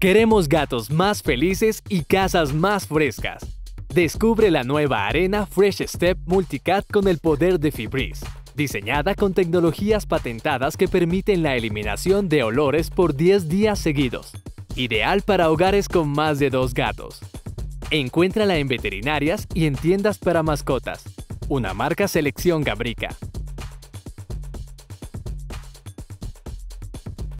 Queremos gatos más felices y casas más frescas. Descubre la nueva arena Fresh Step Multicat con el poder de Febreze, diseñada con tecnologías patentadas que permiten la eliminación de olores por 10 días seguidos. Ideal para hogares con más de 2 gatos. Encuéntrala en veterinarias y en tiendas para mascotas. Una marca selección Gabrica.